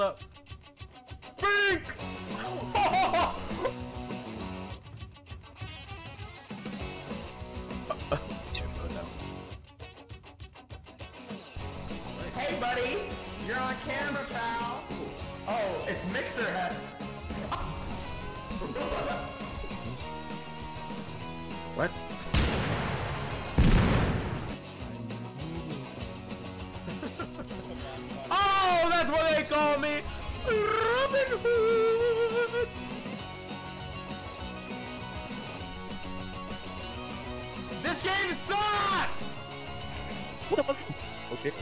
Hold up. Bink! Hey, buddy! You're on camera, pal! Oh, it's Mixer Head! What? Oh, that's what they call me! Robin Hood! This game sucks! What the fuck? Oh shit.